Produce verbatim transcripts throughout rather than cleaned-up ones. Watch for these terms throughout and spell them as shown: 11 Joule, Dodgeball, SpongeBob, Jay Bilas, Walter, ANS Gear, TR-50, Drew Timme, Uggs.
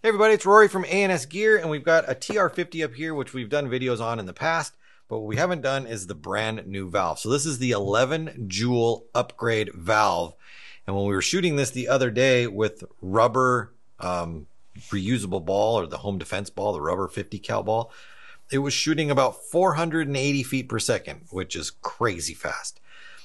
Hey everybody, it's Rory from A N S Gear, and we've got a T R fifty up here, which we've done videos on in the past, but what we haven't done is the brand new valve. So this is the eleven Joule upgrade valve. And when we were shooting this the other day with rubber um, reusable ball, or the home defense ball, the rubber fifty cal ball, it was shooting about four hundred eighty feet per second, which is crazy fast.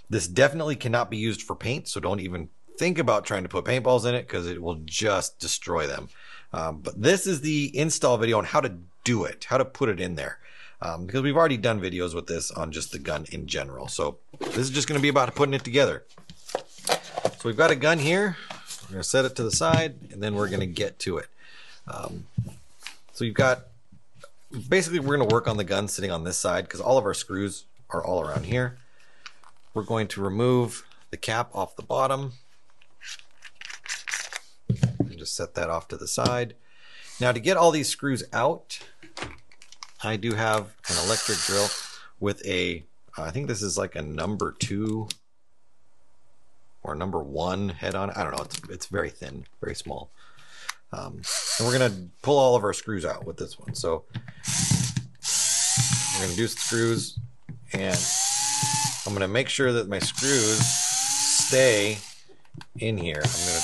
This definitely cannot be used for paint, so don't even think about trying to put paintballs in it because it will just destroy them. Um, but this is the install video on how to do it, how to put it in there, um, because we've already done videos with this on just the gun in general. So this is just going to be about putting it together. So we've got a gun here. We're going to set it to the side, and then we're going to get to it. Um, so you've got, basically we're going to work on the gun sitting on this side because all of our screws are all around here. We're going to remove the cap off the bottom. Just set that off to the side. Now to get all these screws out, I do have an electric drill with a, uh, I think this is like a number two or number one head on it. I don't know, it's, it's very thin, very small. Um, and we're gonna pull all of our screws out with this one. So we're gonna do some screws, and I'm gonna make sure that my screws stay in here. I'm gonna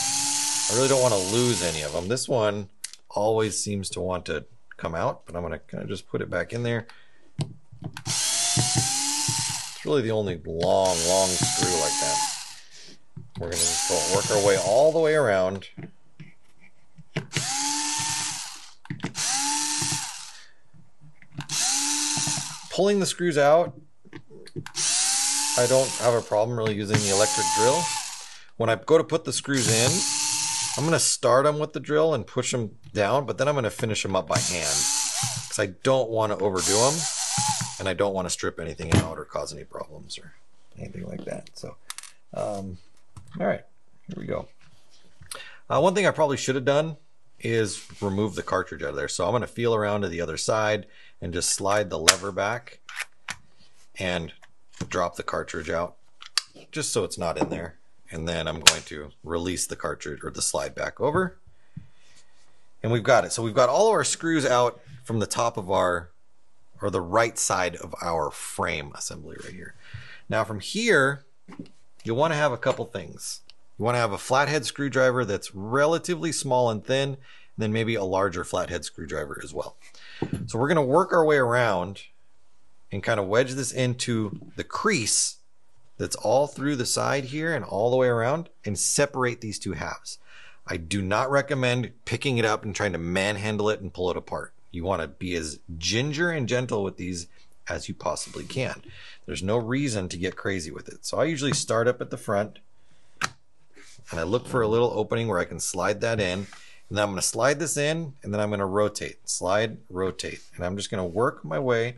I really don't want to lose any of them. This one always seems to want to come out, but I'm going to kind of just put it back in there. It's really the only long, long screw like that. We're going to just go work our way all the way around. Pulling the screws out, I don't have a problem really using the electric drill. When I go to put the screws in, I'm going to start them with the drill and push them down, but then I'm going to finish them up by hand because I don't want to overdo them and I don't want to strip anything out or cause any problems or anything like that. So, um, all right, here we go. Uh, one thing I probably should have done is remove the cartridge out of there. So I'm going to feel around to the other side and just slide the lever back and drop the cartridge out just so it's not in there. And then I'm going to release the cartridge or the slide back over. And we've got it. So we've got all of our screws out from the top of our, or the right side of our frame assembly right here. Now from here, you'll want to have a couple things. You want to have a flathead screwdriver that's relatively small and thin, and then maybe a larger flathead screwdriver as well. So we're going to work our way around and kind of wedge this into the crease that's all through the side here and all the way around, and separate these two halves. I do not recommend picking it up and trying to manhandle it and pull it apart. You want to be as ginger and gentle with these as you possibly can. There's no reason to get crazy with it. So I usually start up at the front and I look for a little opening where I can slide that in. And then I'm going to slide this in, and then I'm going to rotate, slide, rotate. And I'm just going to work my way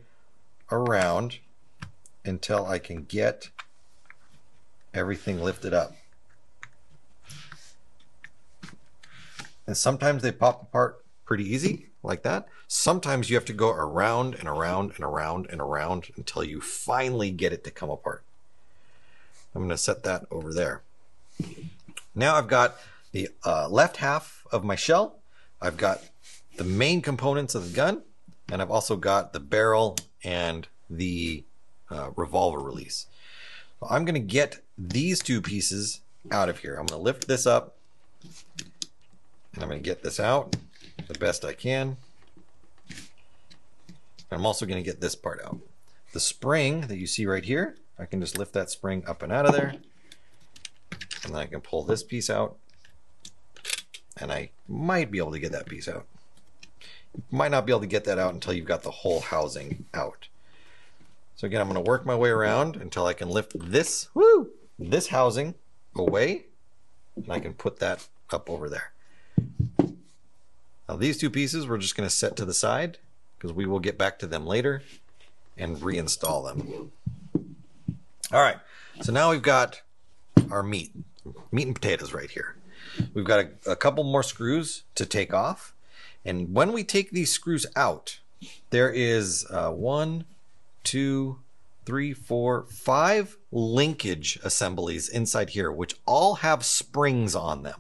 around until I can get everything lifted up. And sometimes they pop apart pretty easy like that. Sometimes you have to go around and around and around and around until you finally get it to come apart. I'm going to set that over there. Now I've got the uh, left half of my shell. I've got the main components of the gun, and I've also got the barrel and the uh, revolver release. I'm going to get these two pieces out of here. I'm going to lift this up, and I'm going to get this out the best I can. I'm also going to get this part out. The spring that you see right here, I can just lift that spring up and out of there, and then I can pull this piece out, and I might be able to get that piece out. You might not be able to get that out until you've got the whole housing out. So again, I'm going to work my way around until I can lift this, woo, this housing away, and I can put that up over there. Now these two pieces we're just going to set to the side because we will get back to them later and reinstall them. All right, so now we've got our meat, meat and potatoes right here. We've got a, a couple more screws to take off, and when we take these screws out, there is uh, one, two, three, four, five linkage assemblies inside here, which all have springs on them.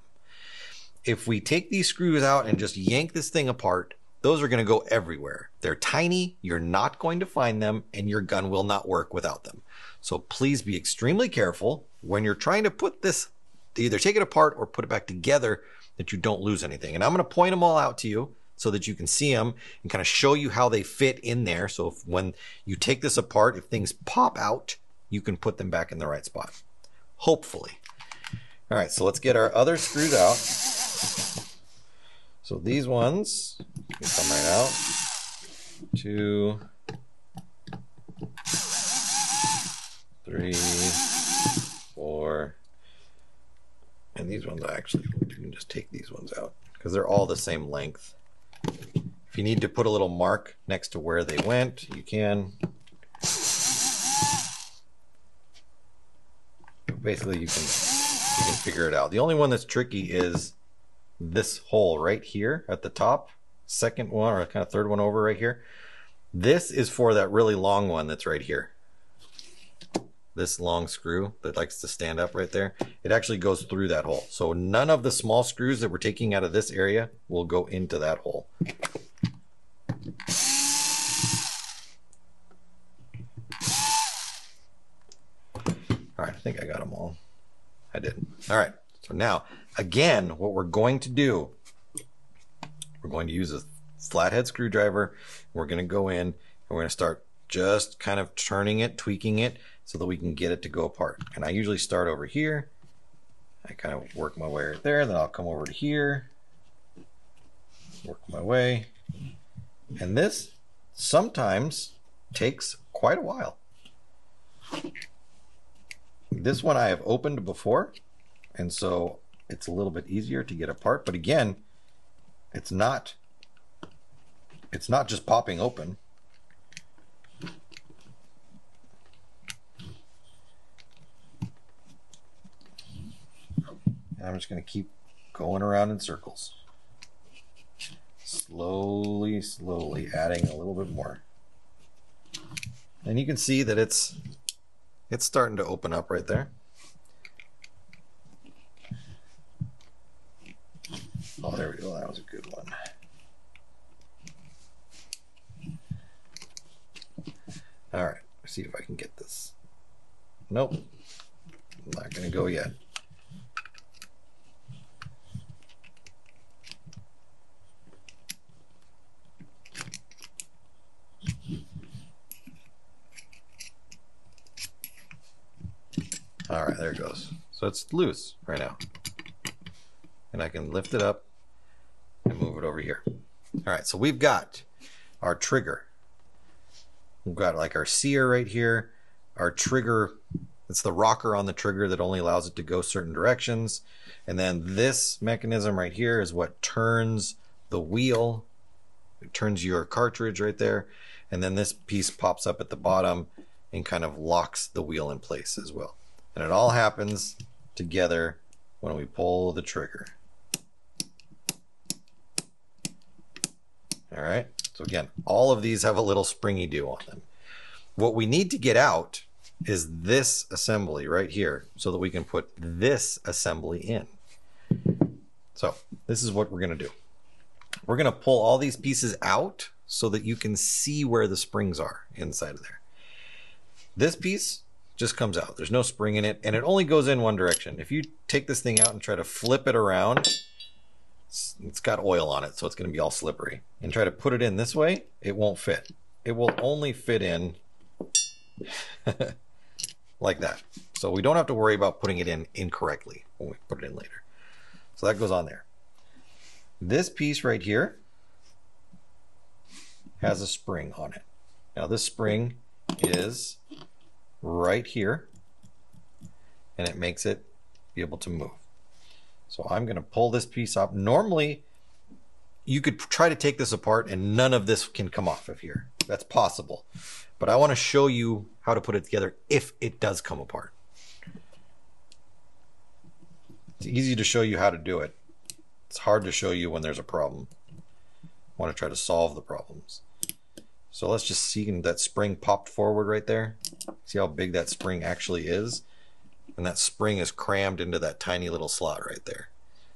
if we take these screws out and just yank this thing apart, those are going to go everywhere. They're tiny, you're not going to find them, and your gun will not work without them. So please be extremely careful when you're trying to put this, to either take it apart or put it back together, that you don't lose anything. And I'm going to point them all out to you so that you can see them and kind of show you how they fit in there. So if, when you take this apart, if things pop out, you can put them back in the right spot, hopefully. All right, so let's get our other screws out. So these ones come right out. Two, three, four, and these ones actually, you can just take these ones out because they're all the same length. If you need to put a little mark next to where they went, you can. Basically, you can you can figure it out. The only one that's tricky is this hole right here at the top, second one, or kind of third one over right here. This is for that really long one that's right here. This long screw that likes to stand up right there. It actually goes through that hole. So none of the small screws that we're taking out of this area will go into that hole. All right, I think I got them all. I did. All right, so now, again, what we're going to do, we're going to use a flathead screwdriver. We're going to go in and we're going to start just kind of turning it, tweaking it, so that we can get it to go apart. And I usually start over here. I kind of work my way right there, then I'll come over to here, work my way. And this sometimes takes quite a while. This one I have opened before, and so it's a little bit easier to get apart. But again, it's not, it's not just popping open. And I'm just going to keep going around in circles. Slowly, slowly adding a little bit more. And you can see that it's It's starting to open up right there. Oh, there we go, that was a good one. All right, let's see if I can get this. Nope, I'm not gonna go yet. All right, there it goes. So it's loose right now. And I can lift it up and move it over here. All right, so we've got our trigger. We've got like our sear right here, our trigger. It's the rocker on the trigger that only allows it to go certain directions. And then this mechanism right here is what turns the wheel. It turns your cartridge right there. And then this piece pops up at the bottom and kind of locks the wheel in place as well. And it all happens together when we pull the trigger. All right, so again, all of these have a little springy do on them. What we need to get out is this assembly right here so that we can put this assembly in. So this is what we're gonna do. We're gonna pull all these pieces out so that you can see where the springs are inside of there. This piece just comes out. There's no spring in it, and it only goes in one direction. If you take this thing out and try to flip it around, it's, it's got oil on it, so it's going to be all slippery. And try to put it in this way, it won't fit. It will only fit in like that. So we don't have to worry about putting it in incorrectly when we put it in later. So that goes on there. This piece right here has a spring on it. Now this spring is right here, and it makes it be able to move. So I'm going to pull this piece up. Normally you could try to take this apart and none of this can come off of here. That's possible, but I want to show you how to put it together if it does come apart. It's easy to show you how to do it. It's hard to show you when there's a problem. I want to try to solve the problems. So let's just see that spring popped forward right there. See how big that spring actually is? And that spring is crammed into that tiny little slot right there.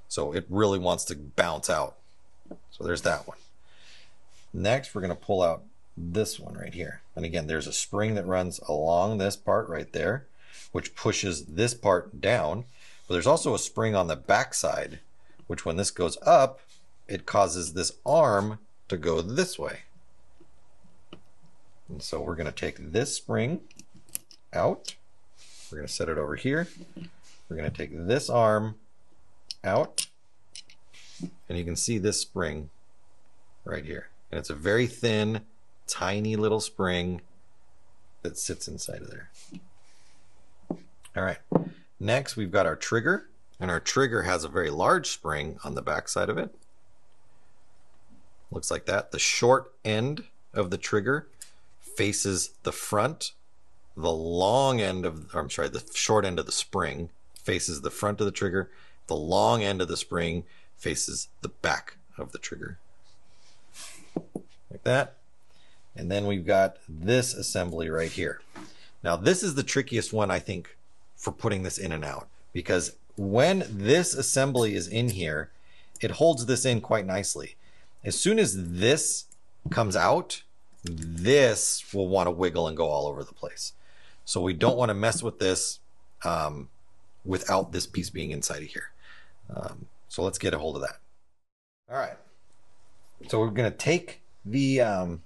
So it really wants to bounce out. So there's that one. Next, we're going to pull out this one right here. And again, there's a spring that runs along this part right there, which pushes this part down. But there's also a spring on the backside, which when this goes up, it causes this arm to go this way. And so we're going to take this spring out. We're going to set it over here. We're going to take this arm out. And you can see this spring right here. And it's a very thin, tiny little spring that sits inside of there. All right. Next, we've got our trigger. And our trigger has a very large spring on the back side of it. Looks like that. The short end of the trigger faces the front. The long end of, or I'm sorry, the short end of the spring faces the front of the trigger. The long end of the spring faces the back of the trigger. Like that. And then we've got this assembly right here. Now, this is the trickiest one, I think, for putting this in and out, because when this assembly is in here, it holds this in quite nicely. As soon as this comes out, this will want to wiggle and go all over the place. So we don't want to mess with this um, without this piece being inside of here. Um, so let's get a hold of that. All right. So we're going to take the, um,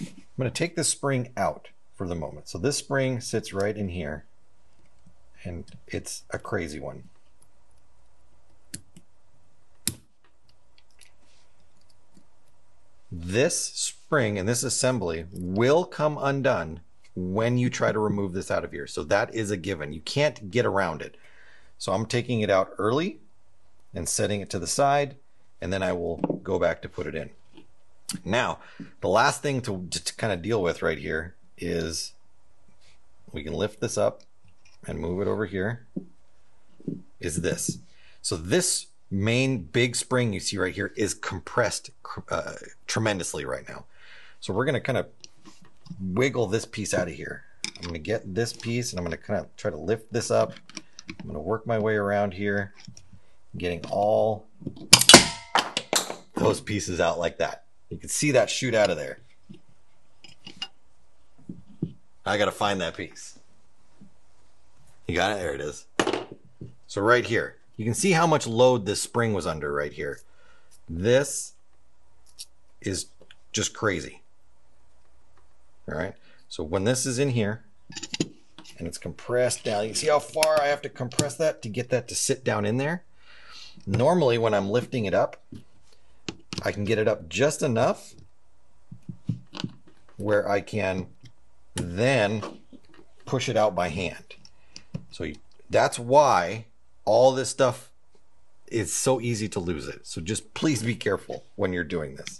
I'm going to take this spring out for the moment. So this spring sits right in here, and it's a crazy one. This spring and this assembly will come undone when you try to remove this out of here. So that is a given. You can't get around it. So I'm taking it out early and setting it to the side, and then I will go back to put it in. Now, the last thing to, to kind of deal with right here is we can lift this up and move it over here, is this. So this main big spring you see right here is compressed uh, tremendously right now. So we're gonna kind of wiggle this piece out of here. I'm gonna get this piece and I'm gonna kind of try to lift this up. I'm gonna work my way around here, getting all those pieces out like that. You can see that shoot out of there. I gotta find that piece. You got it? There it is. So right here, you can see how much load this spring was under right here. This is just crazy. All right. So when this is in here and it's compressed down, you can see how far I have to compress that to get that to sit down in there. Normally when I'm lifting it up, I can get it up just enough where I can then push it out by hand. So you, that's why all this stuff is so easy to lose it. So just please be careful when you're doing this.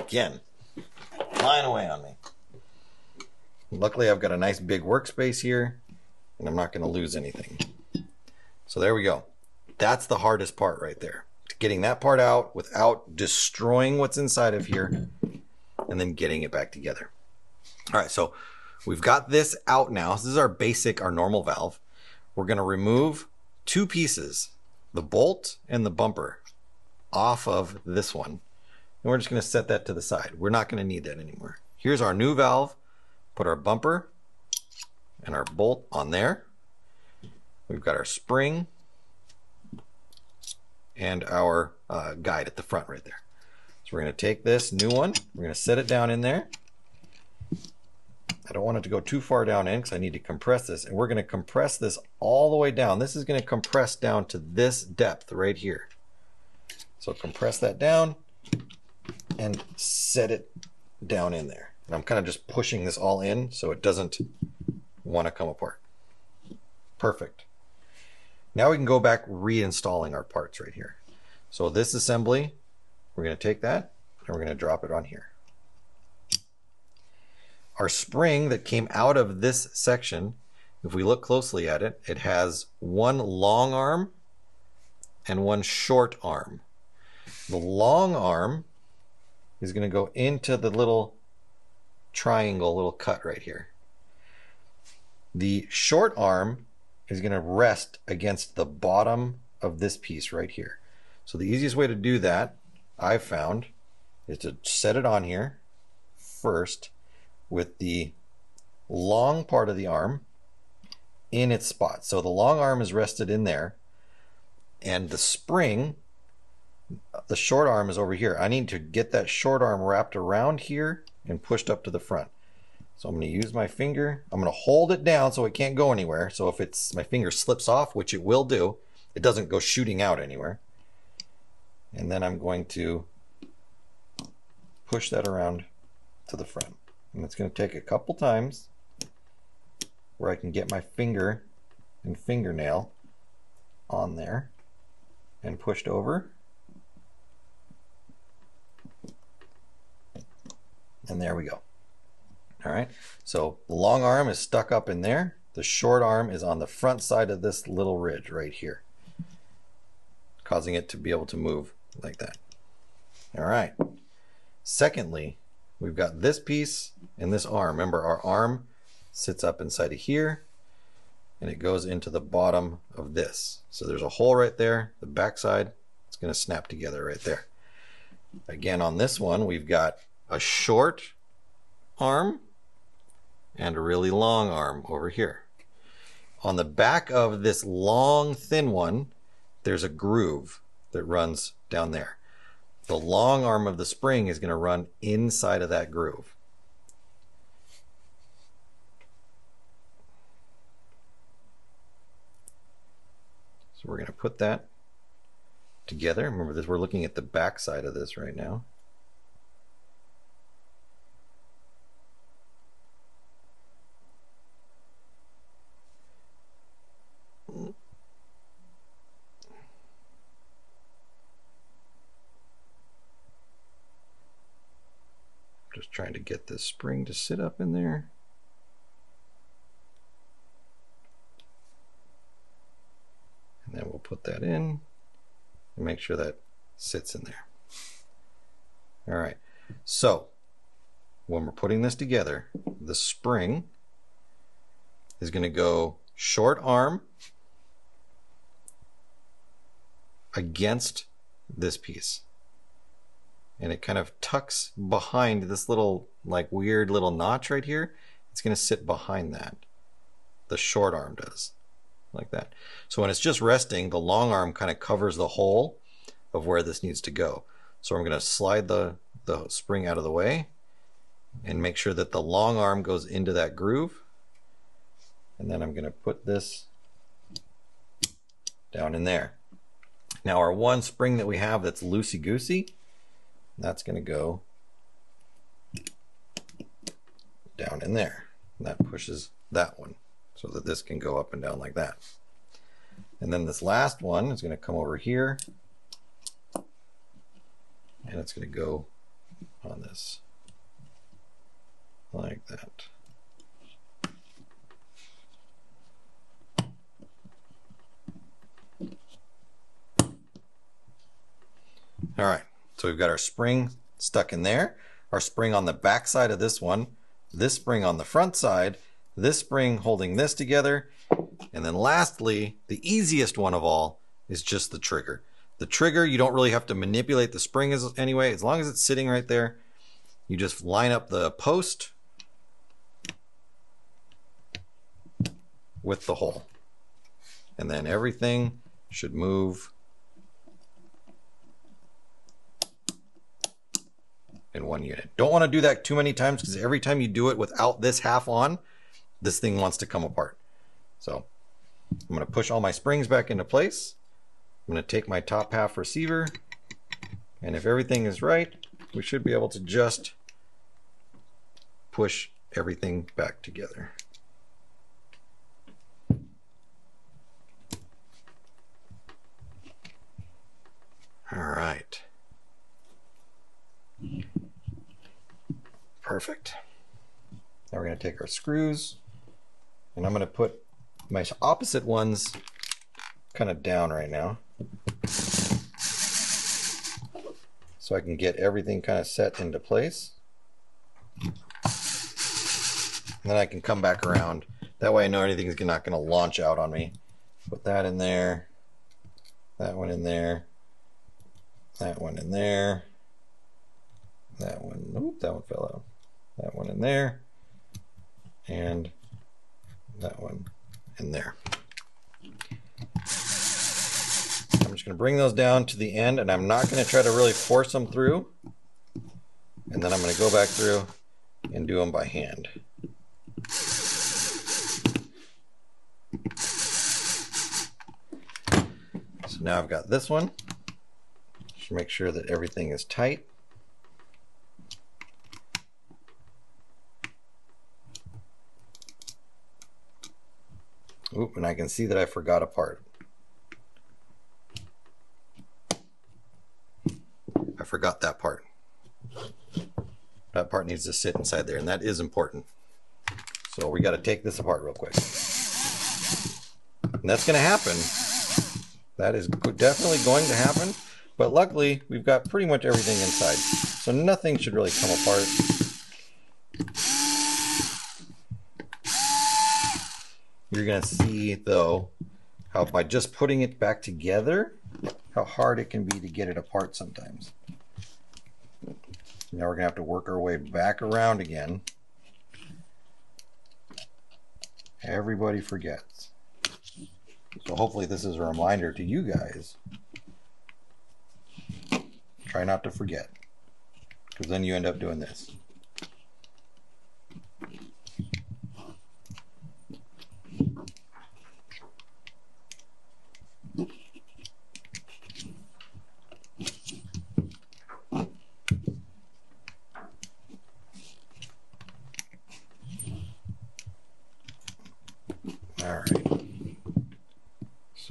Again, flying away on me. Luckily, I've got a nice big workspace here, and I'm not going to lose anything. So there we go. That's the hardest part right there. Getting that part out without destroying what's inside of here and then getting it back together. All right, so we've got this out now. This is our basic, our normal valve. We're going to remove two pieces, the bolt and the bumper, off of this one. And we're just going to set that to the side. We're not going to need that anymore. Here's our new valve. Put our bumper and our bolt on there. We've got our spring and our uh, guide at the front right there. So we're gonna take this new one, we're gonna set it down in there. I don't want it to go too far down in because I need to compress this, and we're gonna compress this all the way down. This is gonna compress down to this depth right here. So compress that down and set it down in there. And I'm kind of just pushing this all in so it doesn't wanna come apart. Perfect. Now we can go back reinstalling our parts right here. So this assembly, we're going to take that and we're going to drop it on here. Our spring that came out of this section, if we look closely at it, it has one long arm and one short arm. The long arm is going to go into the little triangle little cut right here. The short arm is going to rest against the bottom of this piece right here. So the easiest way to do that, I've found, is to set it on here first with the long part of the arm in its spot. So the long arm is rested in there, and the spring, the short arm is over here. I need to get that short arm wrapped around here and pushed up to the front. So I'm going to use my finger. I'm going to hold it down so it can't go anywhere. So if it's my finger slips off, which it will do, it doesn't go shooting out anywhere. And then I'm going to push that around to the front. And it's going to take a couple times where I can get my finger and fingernail on there and pushed over. And there we go. All right, so the long arm is stuck up in there. The short arm is on the front side of this little ridge right here, causing it to be able to move like that. All right. Secondly, we've got this piece and this arm. Remember, our arm sits up inside of here and it goes into the bottom of this. So there's a hole right there, the backside. It's going to snap together right there. Again, on this one, we've got a short arm and a really long arm over here. On the back of this long thin one, there's a groove that runs down there. The long arm of the spring is going to run inside of that groove. So we're going to put that together. Remember this, we're looking at the back side of this right now. Just trying to get this spring to sit up in there. And then we'll put that in and make sure that sits in there. All right, so when we're putting this together, the spring is going to go short arm against this piece. And it kind of tucks behind this little, like, weird little notch right here. It's going to sit behind that. The short arm does, like that. So when it's just resting, the long arm kind of covers the hole of where this needs to go. So I'm going to slide the, the spring out of the way and make sure that the long arm goes into that groove. And then I'm going to put this down in there. Now our one spring that we have that's loosey-goosey, that's going to go down in there. And that pushes that one so that this can go up and down like that. And then this last one is going to come over here and it's going to go on this like that. All right. So we've got our spring stuck in there, our spring on the back side of this one, this spring on the front side, this spring holding this together, and then lastly, the easiest one of all is just the trigger. The trigger, you don't really have to manipulate the spring as, anyway, as long as it's sitting right there. You just line up the post with the hole, and then everything should move in one unit. Don't want to do that too many times because every time you do it without this half on, this thing wants to come apart. So I'm going to push all my springs back into place. I'm going to take my top half receiver, and if everything is right, we should be able to just push everything back together. All right. Perfect. Now we're going to take our screws, and I'm going to put my opposite ones kind of down right now so I can get everything kind of set into place. and then I can come back around. That way I know anything's not going to launch out on me. Put that in there, that one in there, that one in there, that one, oop, that one fell out, that one in there, and that one in there. I'm just going to bring those down to the end, and I'm not going to try to really force them through, and then I'm going to go back through and do them by hand. So now I've got this one. Just make sure that everything is tight. Oop, and I can see that I forgot a part. I forgot that part. That part needs to sit inside there, and that is important. So we got to take this apart real quick. And that's going to happen. That is definitely going to happen, but luckily we've got pretty much everything inside, so nothing should really come apart. You're going to see, though, how by just putting it back together, how hard it can be to get it apart sometimes. Now we're going to have to work our way back around again. Everybody forgets. So hopefully this is a reminder to you guys. Try not to forget, because then you end up doing this.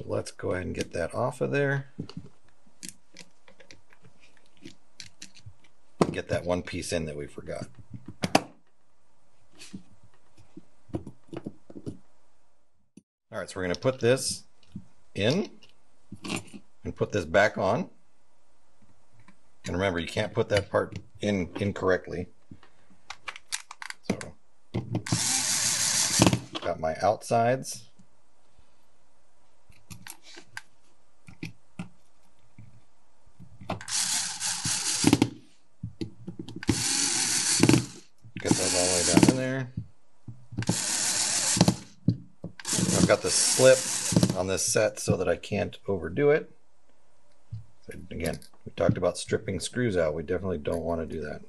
Let's go ahead and get that off of there. Get that one piece in that we forgot. All right, so we're going to put this in and put this back on. And remember, you can't put that part in incorrectly. So, got my outsides. Got the slip on this set so that I can't overdo it. So again, we talked about stripping screws out. We definitely don't want to do that.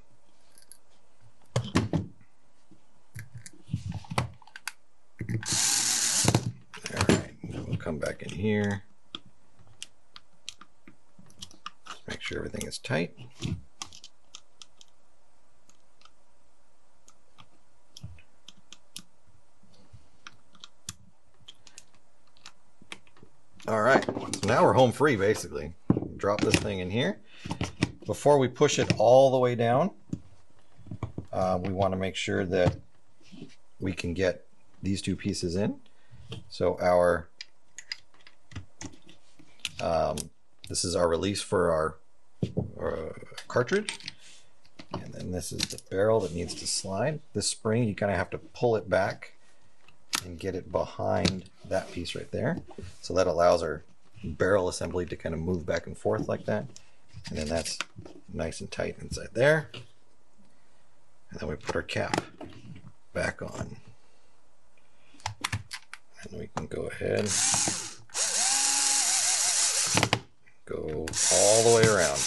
All right, we'll come back in here. Just make sure everything is tight. All right, so now we're home free, basically. Drop this thing in here. Before we push it all the way down, uh, we want to make sure that we can get these two pieces in. So our, um, this is our release for our uh, cartridge. And then this is the barrel that needs to slide. This spring, you kind of have to pull it back and get it behind that piece right there. So that allows our barrel assembly to kind of move back and forth like that. And then that's nice and tight inside there. And then we put our cap back on. And we can go ahead, go all the way around.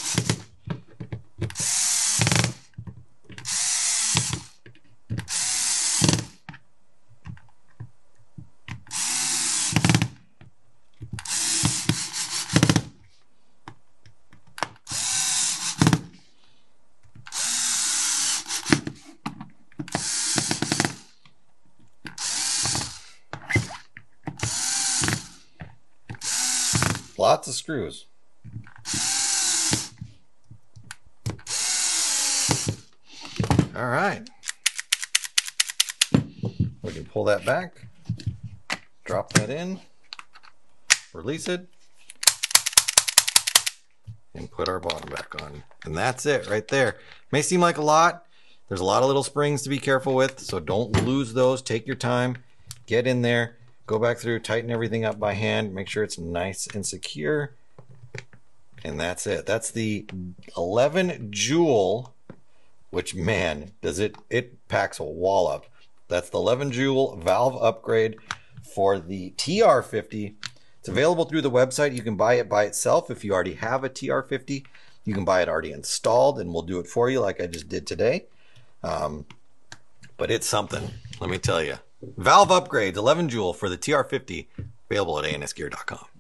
Lots of screws. All right. We can pull that back, drop that in, release it, and put our bottom back on. And that's it right there. May seem like a lot. There's a lot of little springs to be careful with, so don't lose those. Take your time, get in there, go back through, tighten everything up by hand, make sure it's nice and secure. And that's it. That's the eleven Joule, which, man, does it, it packs a wallop. That's the eleven Joule valve upgrade for the T R fifty. It's available through the website. You can buy it by itself. If you already have a T R fifty, you can buy it already installed, and we'll do it for you like I just did today. Um, but it's something, let me tell you. Valve upgrades, eleven Joule for the T R fifty, available at A N S gear dot com.